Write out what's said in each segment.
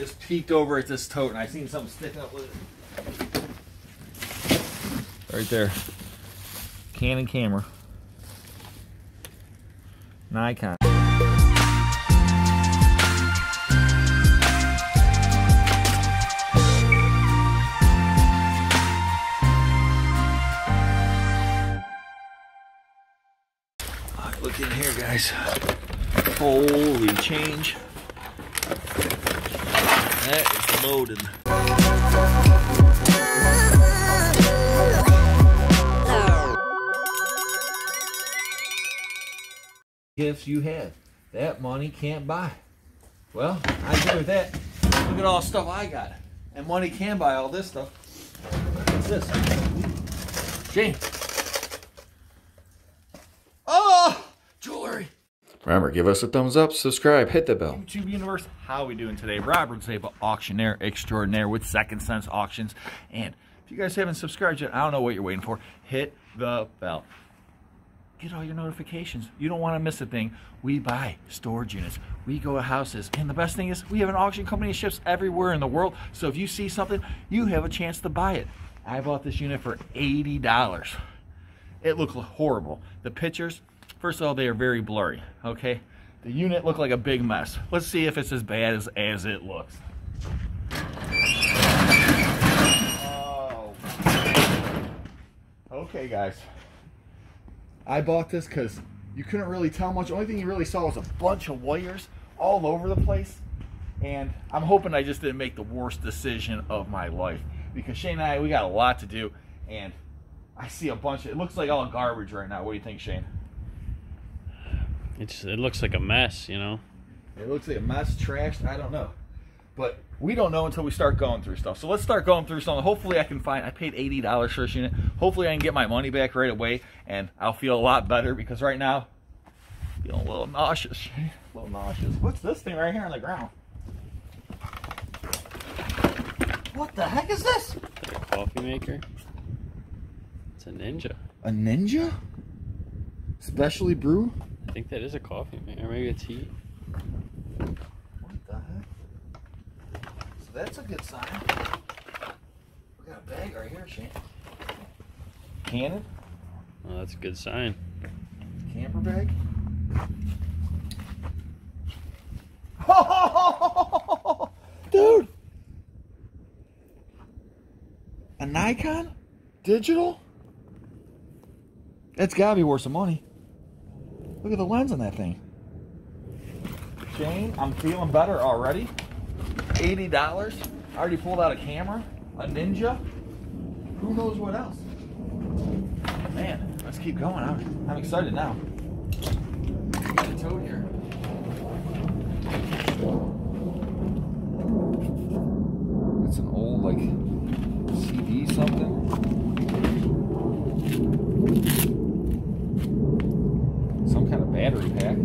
Just peeked over at this tote and I seen something sticking up with it. Right there. Canon camera. Nikon. Alright, look in here, guys. Holy change. That is loaded. Gifts you have that money can't buy. Well, I agree with that. Look at all the stuff I got, and money can buy all this stuff. What's this? James. Oh, jewelry. Remember, give us a thumbs up, subscribe, hit the bell. YouTube universe, how are we doing today? Robert Zjaba, auctioneer extraordinaire with 2nd Cents Auctions. And if you guys haven't subscribed yet, I don't know what you're waiting for. Hit the bell. Get all your notifications. You don't want to miss a thing. We buy storage units. We go to houses. And the best thing is we have an auction company that ships everywhere in the world. So if you see something, you have a chance to buy it. I bought this unit for $80. It looked horrible. The pictures... First of all, they are very blurry, okay? The unit looked like a big mess. Let's see if it's as bad as it looks. Oh. Okay, guys. I bought this because you couldn't really tell much. The only thing you really saw was a bunch of wires all over the place. And I'm hoping I just didn't make the worst decision of my life. Because Shane and I, we got a lot to do. And I see a bunch of, it looks like all garbage right now. What do you think, Shane? It looks like a mess, you know? It looks like a mess, trashed, I don't know. But we don't know until we start going through stuff. So let's start going through something. Hopefully I can find, I paid $80 for this unit. Hopefully I can get my money back right away and I'll feel a lot better because right now, I'm feeling a little nauseous. A little nauseous. What's this thing right here on the ground? What the heck is this? Is that a coffee maker? It's a Ninja. A Ninja? Specially brew? I think that is a coffee, man, or maybe a tea. What the heck? So that's a good sign. We got a bag right here, Shane. Canon? Oh, that's a good sign. Camper bag? Oh, dude! A Nikon? Digital? That's gotta be worth some money. Look at the lens on that thing. Shane, I'm feeling better already. $80. I already pulled out a camera, a Ninja. Who knows what else? Man, let's keep going. I'm excited now. Got a tote here. It's an old, like, CD something. Battery pack.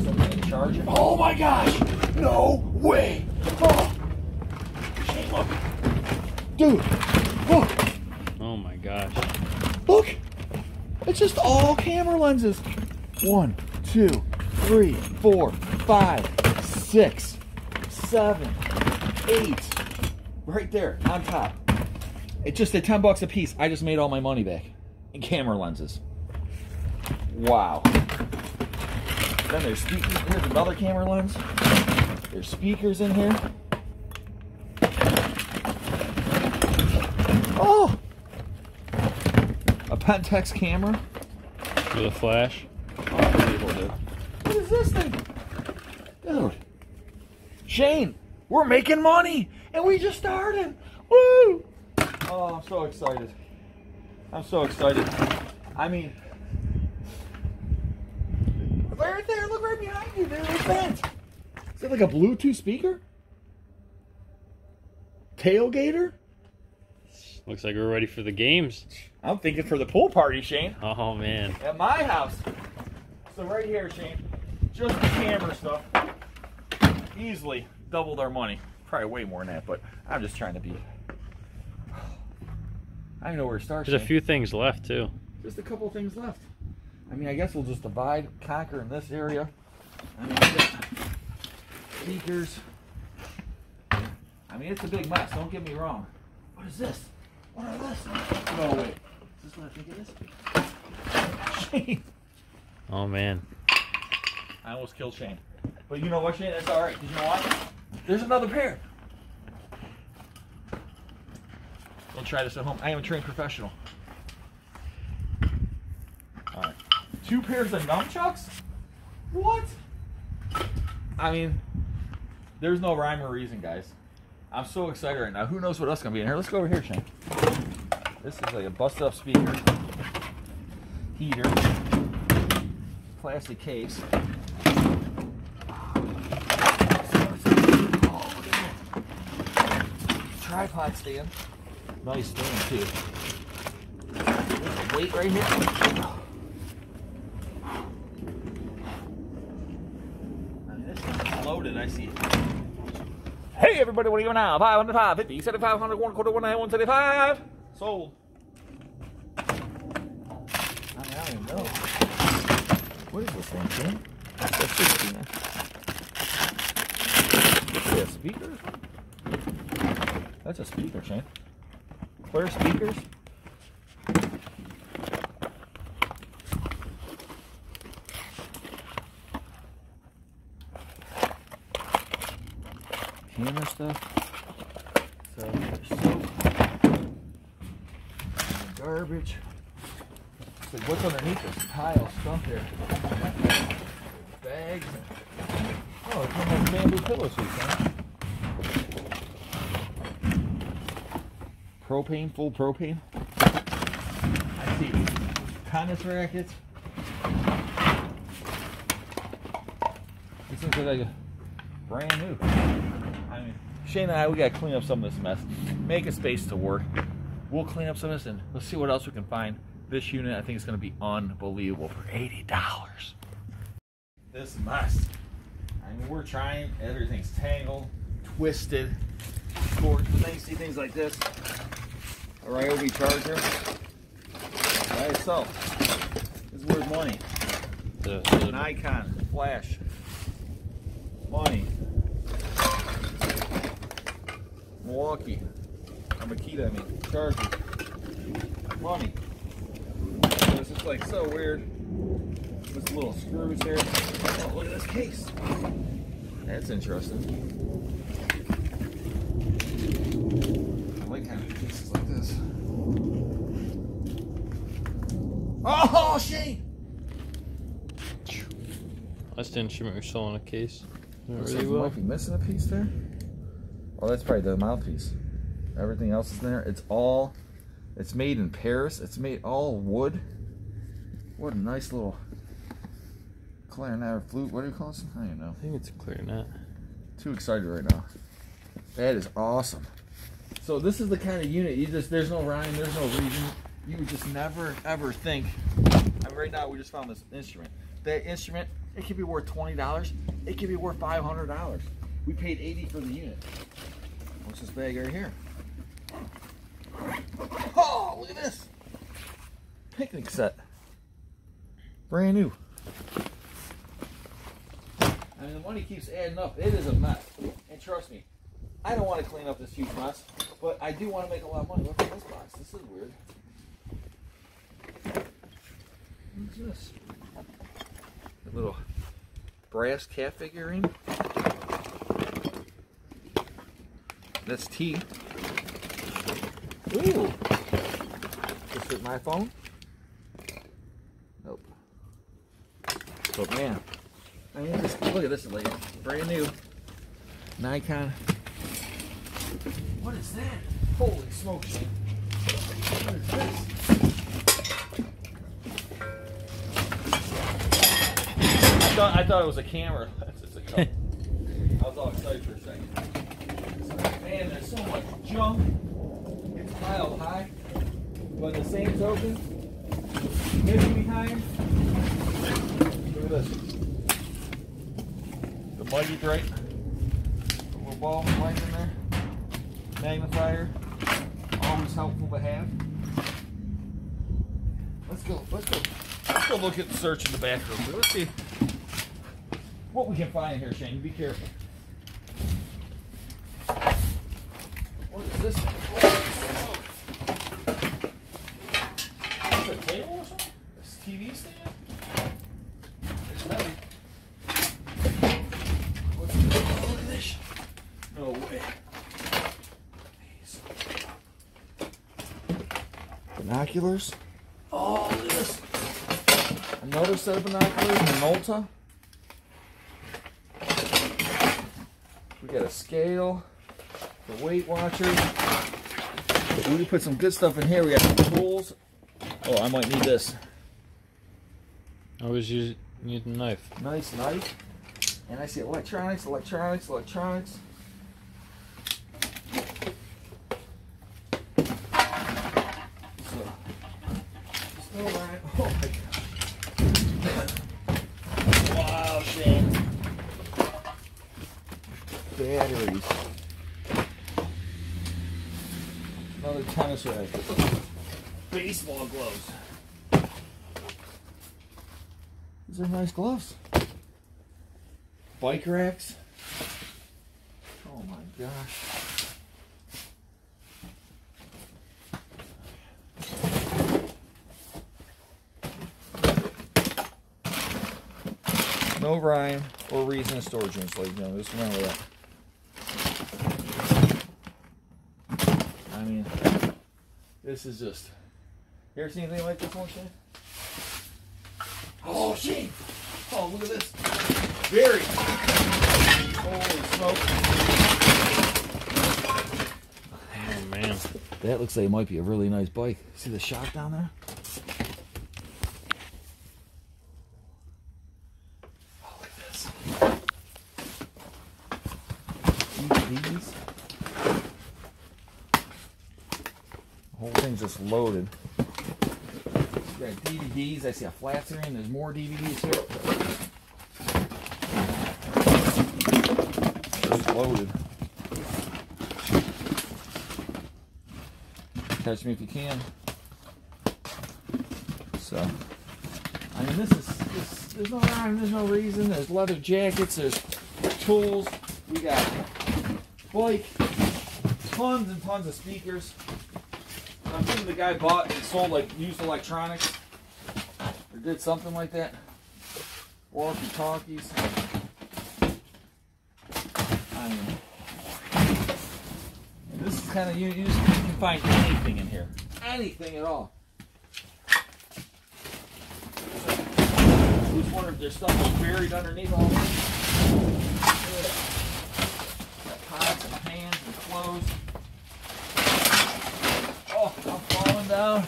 Somebody charge it. Oh my gosh! No way! Oh. Shane, look. Dude, look. Oh my gosh. Look! It's just all camera lenses. 1, 2, 3, 4, 5, 6, 7, 8. Right there on top. It's just at $10 a piece. I just made all my money back in camera lenses. Wow. Then there's speakers. Here's another camera lens. There's speakers in here. Oh! A Pentax camera. With a flash. Oh, what is this thing? Dude. Shane, we're making money! And we just started! Woo! Oh, I'm so excited. I'm so excited. I mean... Right there, look right behind you, dude. What's that? Is that like a Bluetooth speaker? Tailgater? Looks like we're ready for the games. I'm thinking for the pool party, Shane. Oh, man. At my house. So right here, Shane, just the camera stuff. Easily doubled our money. Probably way more than that, but I'm just trying to be... I don't know where to start, Shane. There's a few things left, too. Just a couple things left. I mean, I guess we'll just divide, conquer in this area. I mean, speakers. I mean, it's a big mess, don't get me wrong. What is this? What are this? No, wait. Is this what I think it is? Shane. Oh, man. I almost killed Shane. But you know what, Shane? That's all right. Did you know what? There's another pair. We'll try this at home. I am a trained professional. All right. 2 pairs of nunchucks? What? I mean, there's no rhyme or reason, guys. I'm so excited right now. Who knows what else is going to be in here? Let's go over here, Shane. This is like a bust-up speaker. Heater. Plastic case. Tripod stand. Nice stand, too. There's a weight right here. I mean, this is loaded, I see it. Hey everybody, what are you now? 505, 50, 7500, 1/4, 195. Sold. I don't even know. What is this thing, Shane? That's a 50, man. Is that a speaker? That's a speaker, Shane. Clear speakers. Camera stuff. So there's soap. Garbage. So what's underneath this tile stuff here? Bags. Oh, it's one of those bamboo pillow suits, huh? Propane, full propane. I see tennis rackets. These things look like a brand new. I mean, Shane and I, we got to clean up some of this mess. Make a space to work. We'll clean up some of this and let's see what else we can find. This unit, I think it's going to be unbelievable for $80. This mess. I mean, we're trying. Everything's tangled, twisted, torqued. But then you see things like this. A Ryobi charger. By itself. It's worth money. The Nikon flash. Money. Milwaukee, or Makita, I mean, charger, money. It's just like so weird. There's little screws here. Oh, look at this case. That's interesting. I like having cases like this. Oh, Shane! That's the instrument you're selling a case. Looks like you might be missing a piece there. Oh, that's probably the mouthpiece. Everything else is in there. It's made in Paris. It's made all wood. What a nice little clarinet or flute. What do you call it? I don't know. I think it's a clarinet. Too excited right now. That is awesome. So this is the kind of unit you just, there's no rhyme, there's no reason. You would just never ever think. I mean, right now we just found this instrument. That instrument, it could be worth $20. It could be worth $500. We paid $80 for the unit. What's this bag right here? Oh, look at this. Picnic set. Brand new. I mean, the money keeps adding up. It is a mess. And trust me, I don't want to clean up this huge mess, but I do want to make a lot of money. Look at this box. This is weird. What's this? A little brass cat figurine. That's tea. Ooh. This is my phone? Nope. But man, I mean, just look at this lady. Brand new Nikon. What is that? Holy smoke! What is this? I thought it was a camera. It's a cup. I was all excited for a second. Man, there's so much junk. It's piled high. But the same token, hidden behind. Look at this. The buggy right. A little ball of light in there. Magnifier. Always helpful to have. Let's go. Let's go. Let's go look at the search in the back room. Let's see what we can find here, Shane. Be careful. What is this thing? Is it a table or something? This TV stand? There's nothing. What's this? Oh, look at this. No way. Binoculars. Oh, look at this. Another set of binoculars, Minolta. We got a scale for Weight Watchers. We can put some good stuff in here. We got some tools. Oh, I might need this. I always need a knife. Nice knife. And I see electronics, electronics, electronics. Batteries. Another tennis racket. Baseball gloves. These are nice gloves. Bike racks. Oh my gosh. No rhyme or reason storage units, ladies and gentlemen. Just remember that. I mean, this is just. You ever seen anything like this one, Shane? Oh, Shane! Oh, look at this. Very. Holy smoke. Oh, man. That looks like it might be a really nice bike. See the shock down there? Oh, look at this. Each of these. Whole thing's just loaded. We got DVDs. I see a flat screen. There's more DVDs here. Just loaded. Catch me if you can. So, I mean, this is there's no rhyme, there's no reason. There's leather jackets. There's tools. We got bike. Tons and tons of speakers. I'm thinking the guy bought and sold like used electronics or did something like that. Walkie-talkies. I mean, and this is kind of you can find anything in here. Anything at all. I was wondering if there's stuff buried underneath all this. Got pots and pans and clothes. I'm falling down,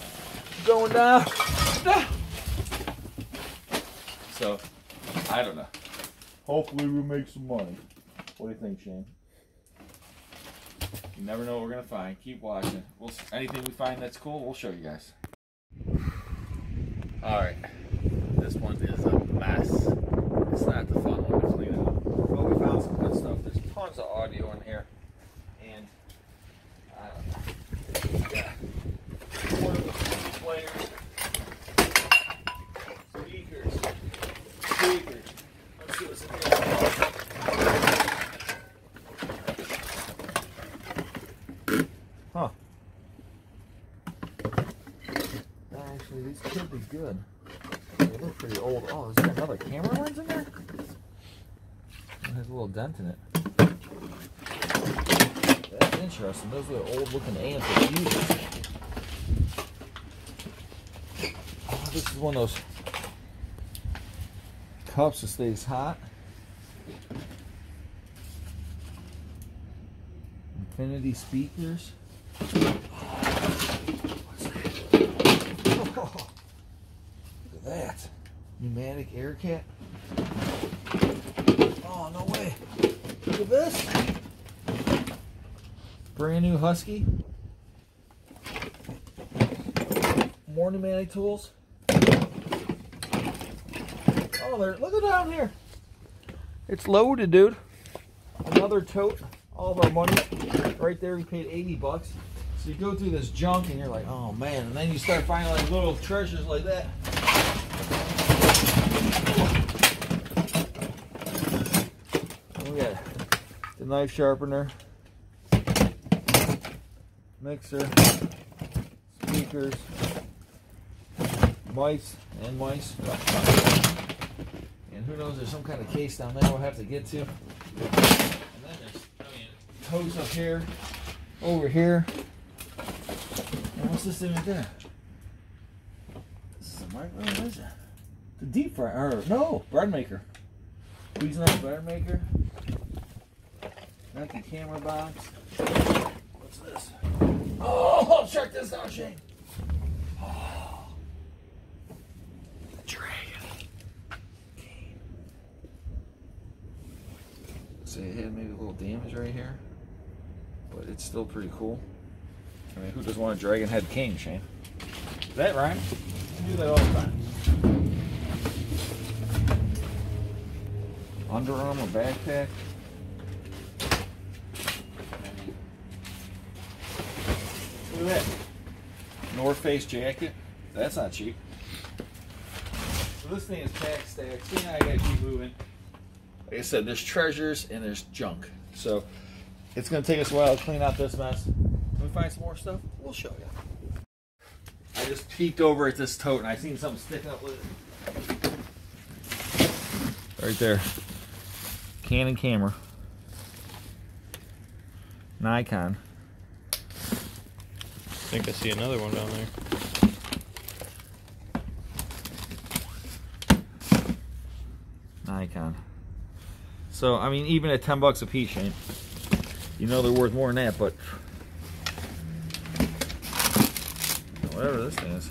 going down. So, I don't know. Hopefully we make some money. What do you think, Shane? You never know what we're gonna find. Keep watching. We'll anything we find that's cool, we'll show you guys. All right, this one is a mess. It's not the fun one to clean up, but we found some good stuff. There's tons of audio in here, and I don't know. Yeah. Players, speakers. Let's see what's in here. Huh. Actually, these could be good. They look pretty old. Oh, is there another camera lens in there? It has a little dent in it. That's interesting. Those are old looking amps that you use. Oh, this is one of those cups that stays hot. Infinity speakers. What's that? Oh, look at that. Pneumatic air cat. Oh, no way. Look at this. Brand new Husky. More pneumatic tools. Oh, there! Look at down here. It's loaded, dude. Another tote. All of our money. Right there, we paid 80 bucks. So you go through this junk, and you're like, oh man! And then you start finding like little treasures like that. And we got the knife sharpener. mixer, speakers, mice, and mice. And who knows, there's some kind of case down there we'll have to get to. And then there's, toes up here, over here. And what's this thing right there? This is a micro, what is it? The deep fry, or no, bread maker. Squeezing out the bread maker. Not the camera box. What's this? Oh, check this out, Shane. Oh, the dragon. Game. So it had maybe a little damage right here, but it's still pretty cool. I mean, who doesn't want a dragon head cane, Shane? Is that right? I do that all the time. Under Armour backpack. Look at that. North Face jacket. That's not cheap. So this thing is pack stacked. See, now I gotta keep moving. Like I said, there's treasures and there's junk. So it's gonna take us a while to clean out this mess. When we find some more stuff, we'll show you. I just peeked over at this tote and I seen something sticking up with it. Right there. Canon camera. Nikon. I think I see another one down there. Nikon. So, I mean, even at 10 bucks a piece, Shane, you know they're worth more than that, but whatever this thing is.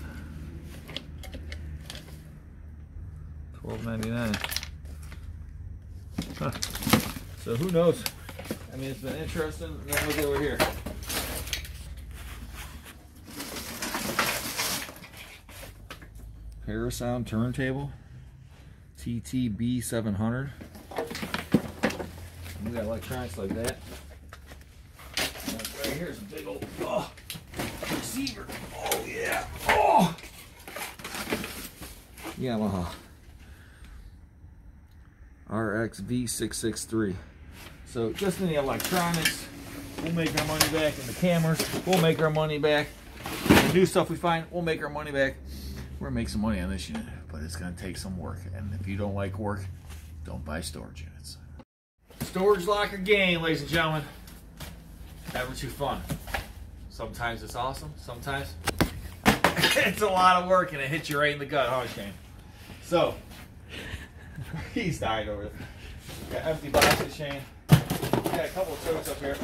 $12.99. Huh. So who knows? I mean, it's been interesting. Now look over here. Parasound turntable, TTB 700. We got electronics like that. Right here's a big old receiver. Oh yeah. Oh. Yamaha. RX V663. So just in the electronics, we'll make our money back. In the cameras, we'll make our money back. The new stuff we find, we'll make our money back. We're gonna make some money on this unit, but it's gonna take some work. And if you don't like work, don't buy storage units. Storage locker game, ladies and gentlemen. Never too fun. Sometimes it's awesome, sometimes it's a lot of work and it hits you right in the gut, huh, Shane? So he's died over there. Got empty boxes, Shane. Got a couple of totes up here.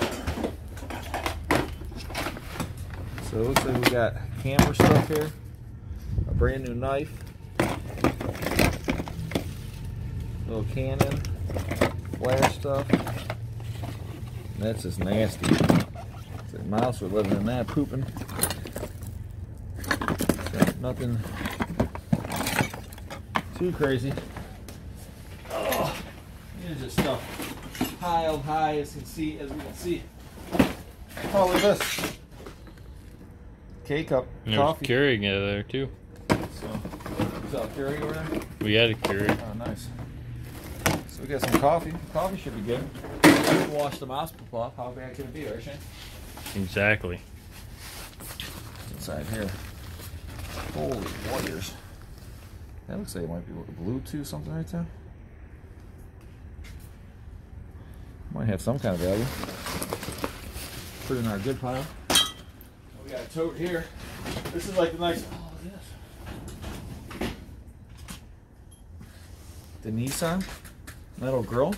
So it looks like we got camera stuff here. A brand new knife. Little Canon. Flash stuff. And that's just nasty. It's like mouse were living in that, pooping. So nothing too crazy. There's just stuff piled high as we can see. Oh, look at this. K-cup. There's Keurig out of there, too. So, is that a Keurig over there? We had a Keurig. Oh, nice. So we got some coffee. Coffee should be good. You can wash the mouse poop off. How bad could it be, right, Shane? Exactly. Inside here. Holy wires. That looks like it might be Bluetooth something right there. Might have some kind of value. Put it in our good pile. We got a tote here. This is like the nice. Oh, look at this. The Nissan. That old girl.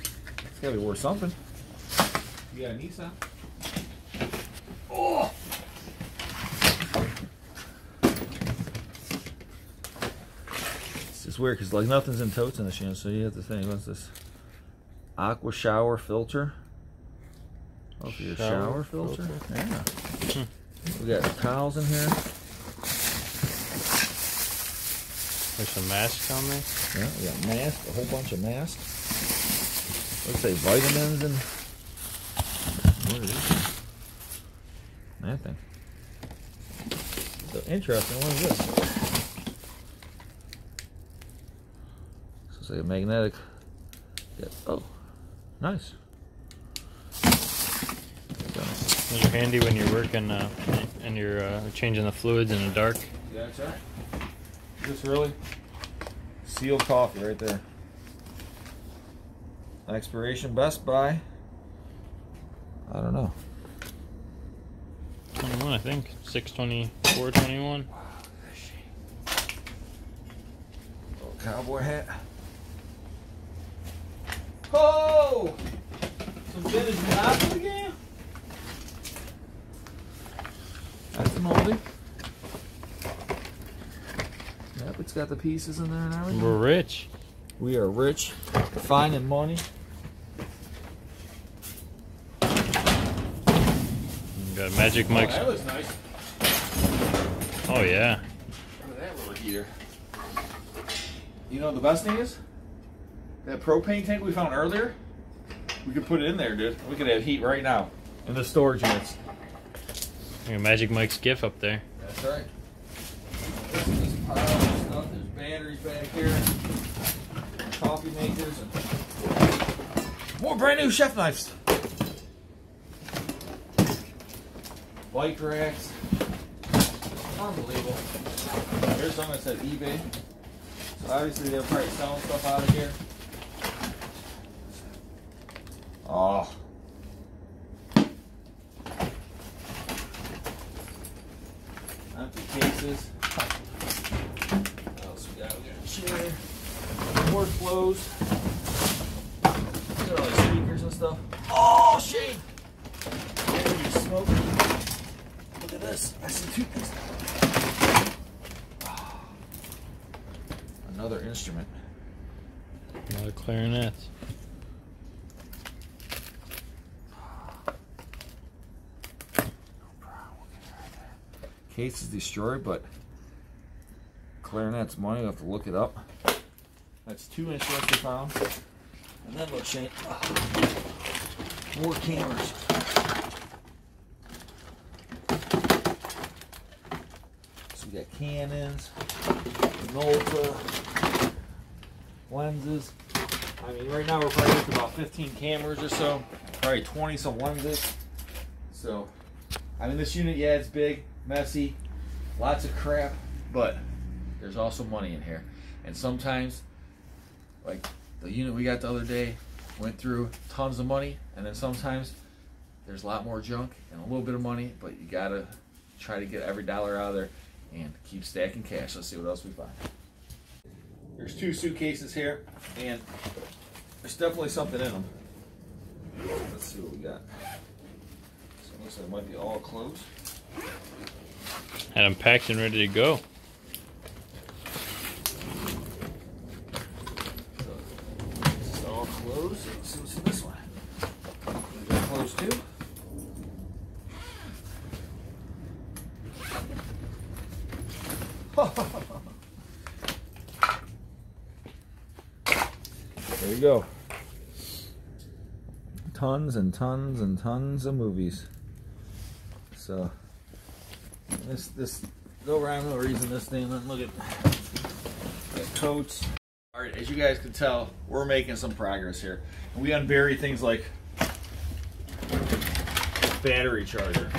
It's gotta be worth something. We got a Nissan. Oh! It's just weird because like nothing's in totes in this unit, so you have to think, what's this? Aqua shower filter. Oh, for your shower filter? Yeah. We got towels in here. There's some masks on there. Yeah, we got masks, a whole bunch of masks. Let's say vitamins and what is this? That thing. So interesting, what is this? So it's like a magnetic. Oh. Nice. Those are handy when you're working and you're changing the fluids in the dark. That's right. Just really sealed coffee right there. Expiration, Best Buy. I don't know. 21, I think. 6/24/21. Wow, little cowboy hat. Oh! Some vintage Monopoly game? That's an oldie. Yep, it's got the pieces in there and everything. We're rich. We are rich. Finding money. Got a magic mic. Oh, that looks nice. Oh, yeah. Look at that little heater. You know what the best thing is? That propane tank we found earlier, we could put it in there, dude. We could have heat right now in the storage units. Your Magic Mike's gift up there. That's right. This is a pile of stuff. There's batteries back here, coffee makers, and more brand new chef knives. Bike racks. Unbelievable. Here's something that said eBay. So obviously they're probably selling stuff out of here. Oh. Empty cases. What else we got? We got a chair. More clothes. Got all the speakers and stuff. Oh, shit! Smoke. Look at this. I see two pieces. Oh. Another instrument. Another clarinet. Case is destroyed, but clarinet's money. We'll have to look it up. That's 2 inch left a pound. And then look, Shane, more cameras. So we got Canons, Minolta, lenses. I mean, right now we're probably with about 15 cameras or so, probably 20 some lenses. So, I mean, this unit, yeah, it's big. Messy, lots of crap, but there's also money in here. And sometimes, like the unit we got the other day, went through tons of money, and then sometimes there's a lot more junk and a little bit of money, but you gotta try to get every dollar out of there and keep stacking cash. Let's see what else we find. There's two suitcases here, and there's definitely something in them. Let's see what we got. So it looks like it might be all closed. Had them packed and ready to go. It's all closed. Let's see what's in this one. Closed too. There you go. Tons and tons and tons of movies. So. This no rhyme, no reason, this thing. Look at coats. All right, as you guys can tell, we're making some progress here. And we unbury things like battery charger.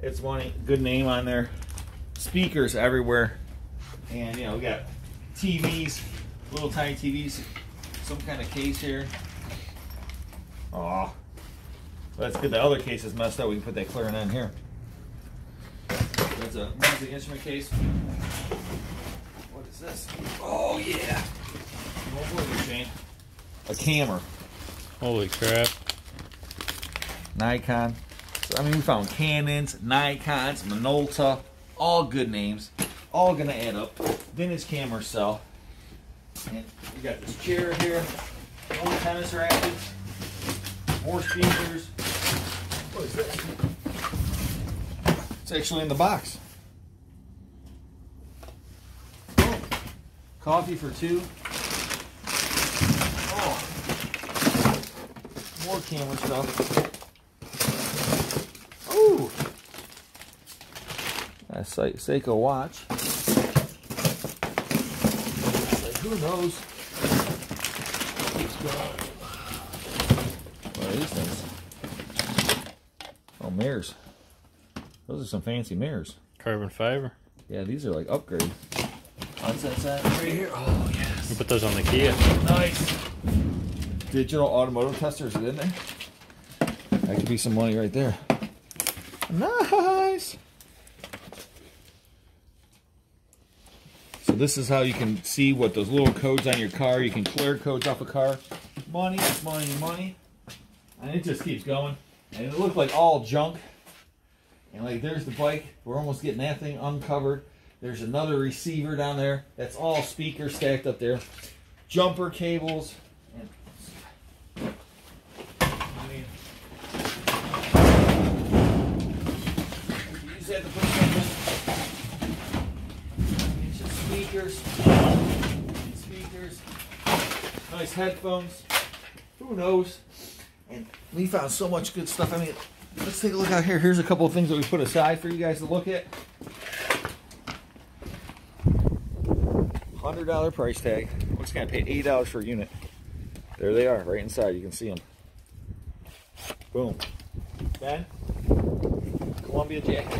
It's money, good name on there. Speakers everywhere. And, you know, we got TVs, little tiny TVs, some kind of case here. Aw. That's good. The other case is messed up. We can put that clarinet in here. That's a music instrument case. What is this? Oh, yeah. What was it, Shane? A camera. Holy crap. Nikon. So, I mean, we found Canons, Nikons, Minolta. All good names. All going to add up. Vintage camera cell. And we got this chair here. More tennis rackets. More speakers. What is this? It's actually in the box. Oh, coffee for two. Oh, more camera stuff. Ooh, a Seiko watch. Like, who knows? What are these things? mirrors. Those are some fancy mirrors. Carbon fiber. Yeah, these are like upgrade. What's that side right here? Oh, yes. You put those on the Kia. Nice. Digital automotive testers, didn't they? That could be some money right there. Nice. So this is how you can see what those little codes on your car. You can clear codes off a car. Money, money, money. And it just keeps going. And it looked like all junk. And like there's the bike. We're almost getting that thing uncovered. There's another receiver down there. That's all speakers stacked up there. Jumper cables. And I mean, you just have to put something. It's just speakers. And speakers. Nice headphones. Who knows? And we found so much good stuff. I mean, let's take a look out here. Here's a couple of things that we put aside for you guys to look at. $100 price tag. I'm just gonna pay $80 for a unit. There they are, right inside. You can see them. Boom. Then Columbia jacket.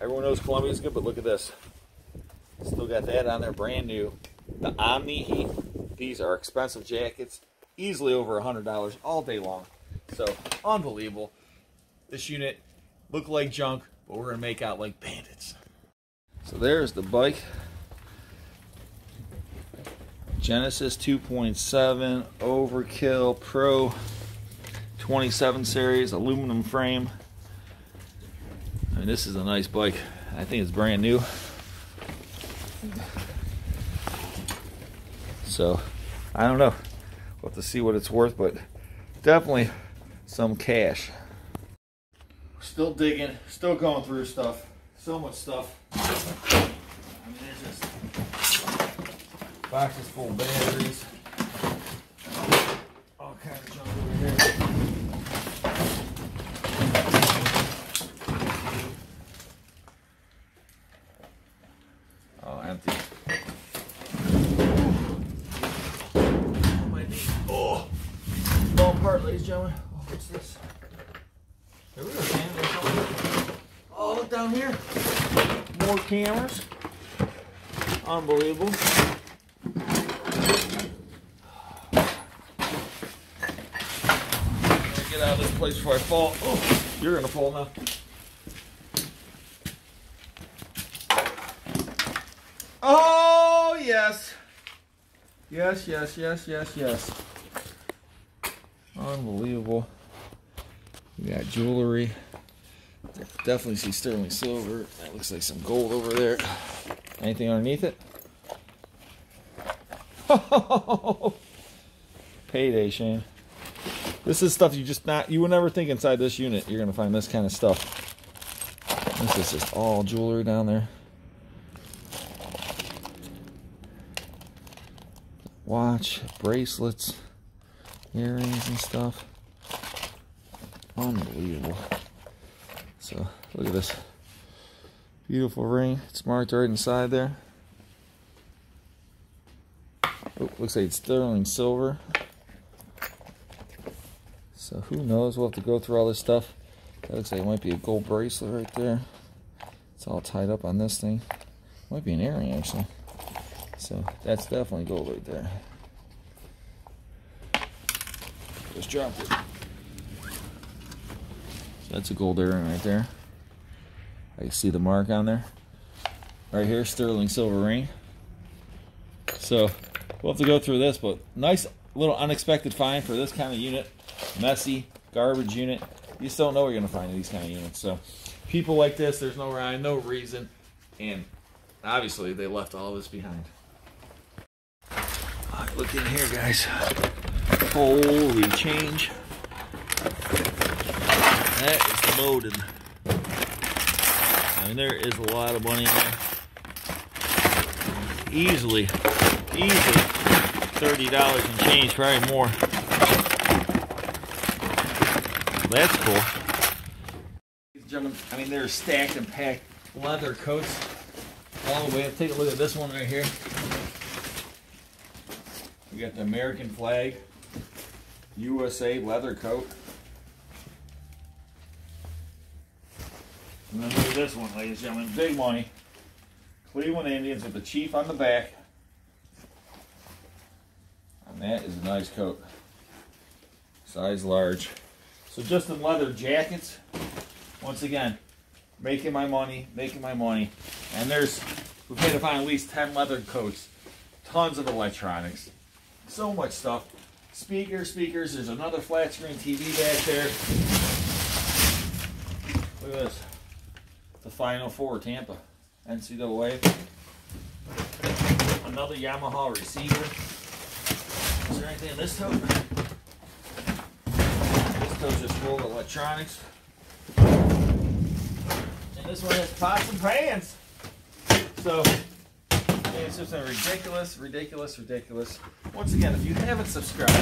Everyone knows Columbia's good, but look at this. Still got that on there, brand new. The Omni Heat. These are expensive jackets, easily over $100 all day long. So unbelievable. This unit looked like junk, but we're gonna make out like bandits. So there's the bike. Genesis 2.7 Overkill Pro 27 series aluminum frame. I mean, this is a nice bike. I think it's brand new. So I don't know. We'll have to see what it's worth, but definitely some cash. We're still digging, still going through stuff. So much stuff. I mean, there's just boxes full of batteries. All kinds of junk over here. All empty. Oh, my knee. Oh! Fall apart, ladies and gentlemen. Oh, what's this? Here we go, man. Oh, look down here. More cameras. Unbelievable. Get out of this place before I fall. Oh, you're going to fall now. Oh, yes. Yes, yes, yes, yes, yes. Unbelievable. We got jewelry. Definitely see sterling silver. That looks like some gold over there. Anything underneath it? Payday, Shane. This is stuff you would never think inside this unit you're gonna find this kind of stuff. This is just all jewelry down there. Watch, bracelets, earrings and stuff. Unbelievable. So look at this beautiful ring. It's marked right inside there. Oh, looks like it's sterling silver. So who knows? We'll have to go through all this stuff. That looks like it might be a gold bracelet right there. It's all tied up on this thing. Might be an earring actually. So that's definitely gold right there. Just dropped it. That's a gold earring right there. I can see the mark on there. Right here, sterling silver ring. So we'll have to go through this, but nice little unexpected find for this kind of unit. Messy, garbage unit. You just don't know what you're gonna find in these kind of units. So people like this, there's no rhyme, no reason. And obviously they left all this behind. All right, look in here, guys. Holy change. That is loaded. I mean, there is a lot of money in there. Easily $30 and change, probably more. That's cool. Ladies and gentlemen, I mean, they're stacked and packed leather coats all the way up. Take a look at this one right here. We got the American flag. USA leather coat. And then look at this one, ladies and gentlemen, big money. Cleveland Indians with the Chief on the back. And that is a nice coat. Size large. So just in leather jackets, once again, making my money. And we've had to find at least 10 leather coats. Tons of electronics. So much stuff. Speakers. There's another flat screen TV back there. Look at this. The Final Four, Tampa. NCAA. Another Yamaha receiver. Is there anything in this tote? This tote's just full of electronics. And this one has pots and pans. So, it's just ridiculous. Once again, if you haven't subscribed,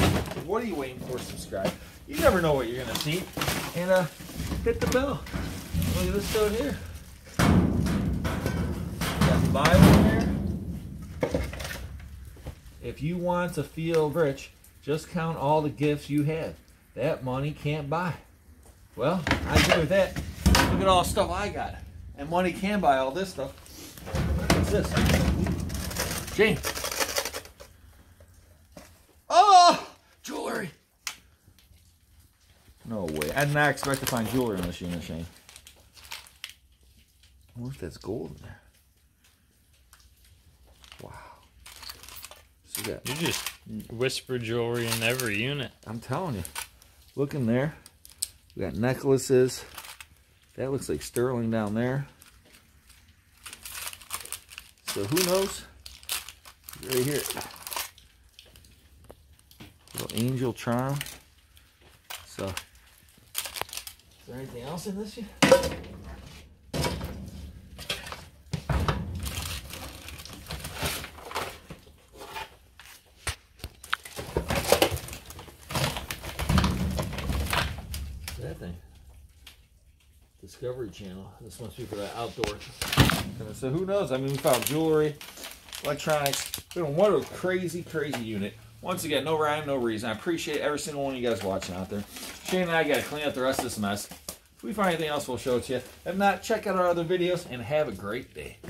what are you waiting for? Subscribe. You never know what you're going to see. And hit the bell. Look at this tote here. Got the Bible in there. If you want to feel rich, just count all the gifts you have. That money can't buy. Well, I agree with that. Look at all the stuff I got. And money can buy all this stuff. What's this? James. Oh! Jewelry! No way. I did not expect to find jewelry in this unit, Shane. I wonder if that's gold in there. Wow. You just whisper jewelry in every unit. I'm telling you. Look in there. We got necklaces. That looks like sterling down there. So who knows? Right here. Little angel charm. So, is there anything else in this unit? Discovery Channel. This must be for the outdoors. So who knows? I mean, we found jewelry, electronics. What a crazy unit. Once again, no rhyme, no reason. I appreciate every single one of you guys watching out there. Shane and I got to clean up the rest of this mess. If we find anything else, we'll show it to you. If not, check out our other videos and have a great day.